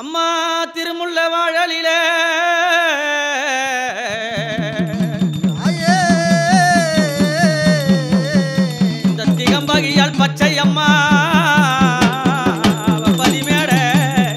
அம்மா திருமுல்ல வாழலிலே இந்த திகம்பகியால் பச்சை அம்மா பலிமேடை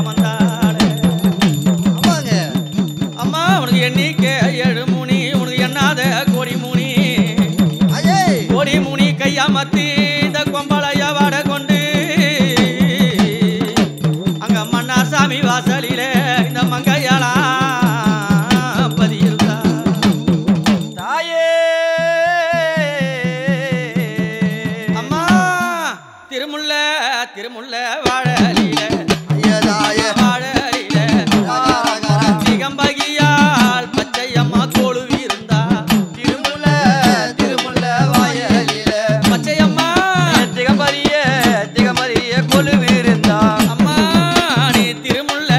அமர்ந்தாளே. ஆமாங்க அம்மா உனக்கு எண்ணிக்கை 7 மூணி உனக்கு எண்ணாத கோடி மூணி கோடி மூணி கையமத்தி இந்த கொம்பளையா வாட கொண்டு சாமி வாசலிலே இந்த மங்கையாளா பதியிருந்தா தாயே. அம்மா திருமுல்ல திருமுல்ல வாழலிலே ஐயதாயே வாழலிலே திகம்பகியால் பச்சையம்மா கோழுவி இருந்தா திருமுல்ல திருமுல்ல வாழலிலே பச்சையம்மா திகம்பகியே கொழுவி இருந்தா. அம்மா திருமுல்ல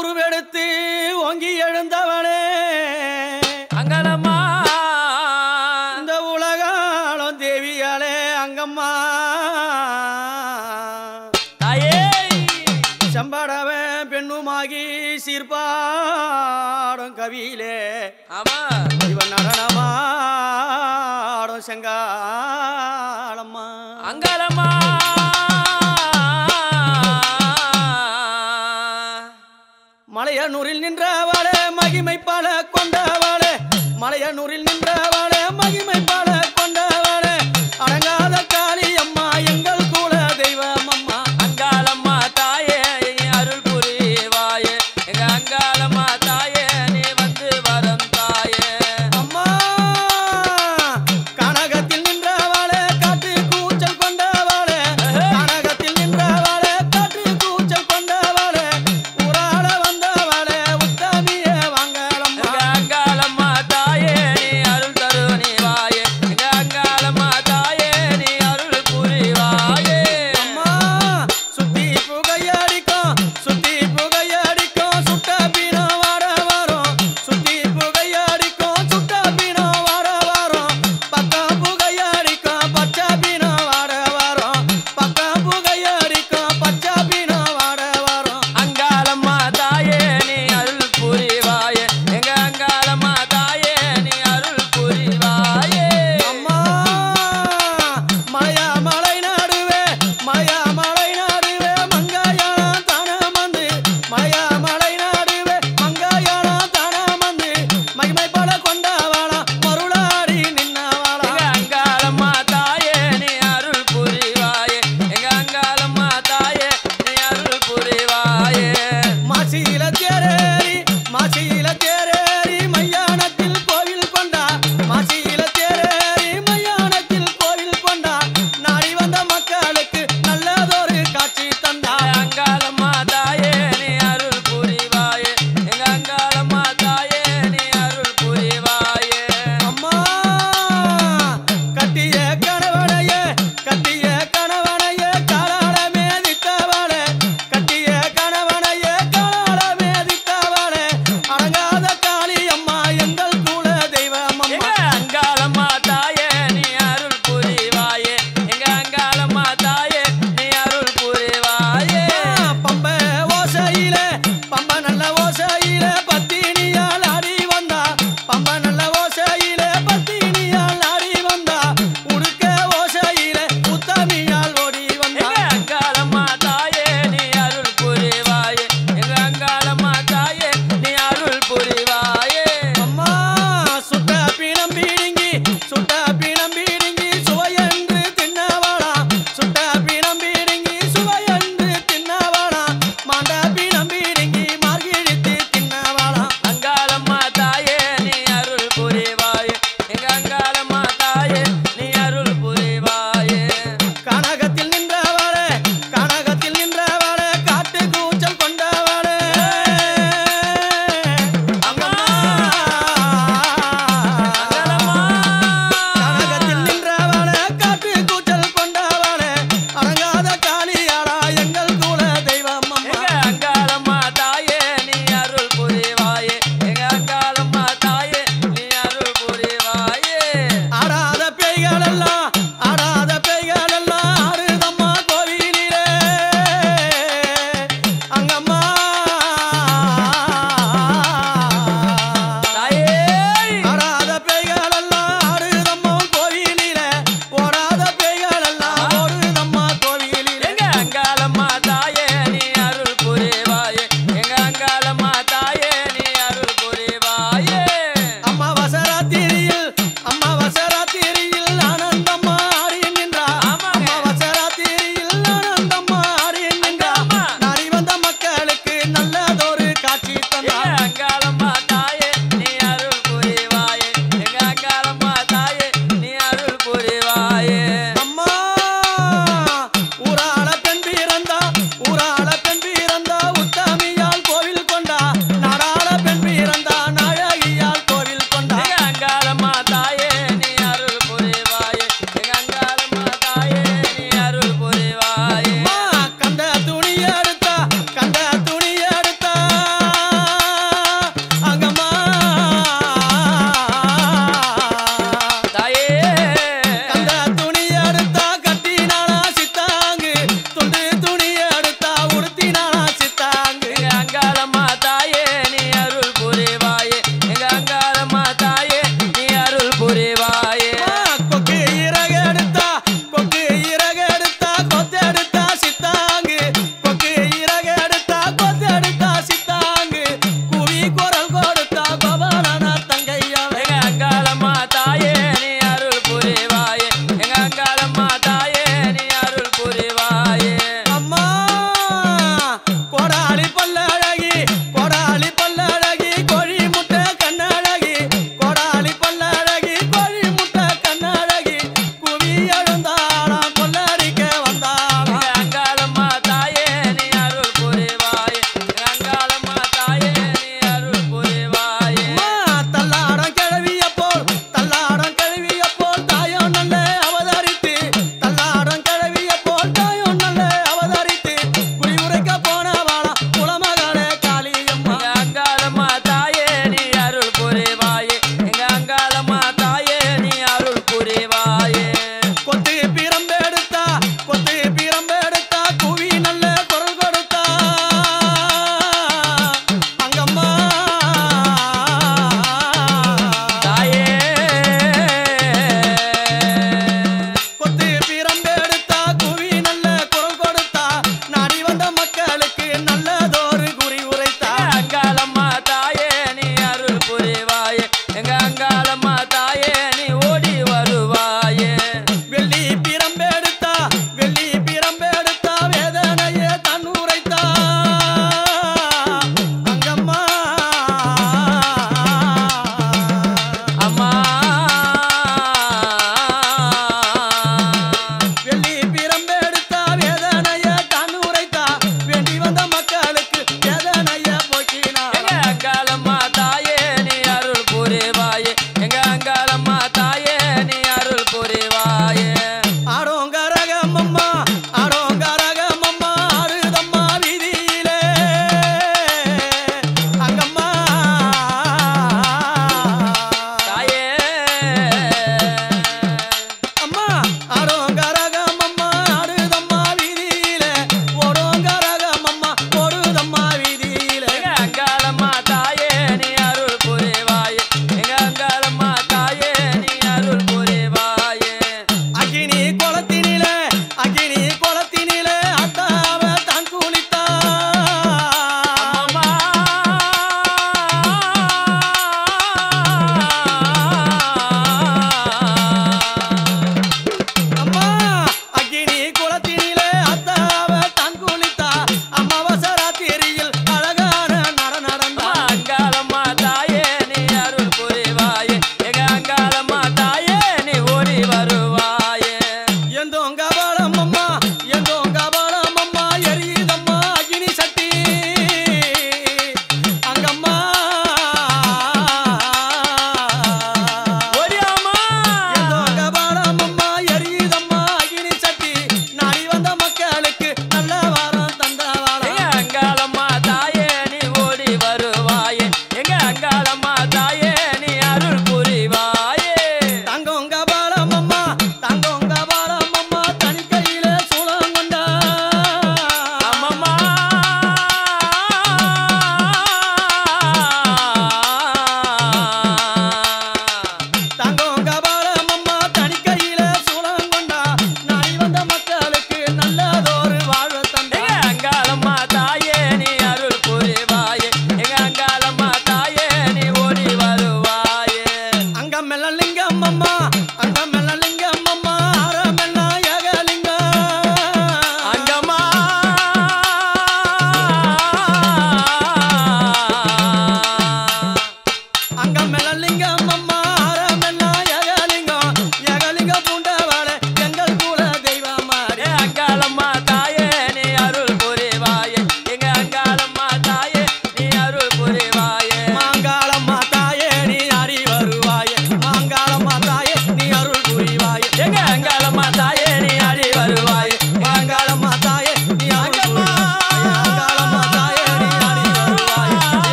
உருவெடுத்து ஓங்கி எழுந்தவனே அங்கலம்மா இந்த உலகாலும் தேவியாலே அங்கம்மா தாயே செம்படவே பெண்ணுமாகி சீர்பாடும் கவியிலே ஆமா இவன் நடனமாடும் செங்காலம்மா அங்கலம்மா மலையனூரில் நின்றவாளே மகிமை பல கொண்டவாளே மலையனூரில் நின்றவாளே மகிமை பல கொண்டவாளே அடங்காத காளி அம்மா எங்கள் குல தெய்வம் அம்மா அங்காளம்மா தாயே அருள் புரிவாயே எங்க அங்காளம்மா தாயே நீ வந்து வரம் தாயே அம்மா கனகத்தில் நின்றவாளே காட்டு கூச்சல் கொண்டவாளே கனகத்தில் நின்றவாளே காட்டு கூச்சல் கொண்டவாளே मासी लगे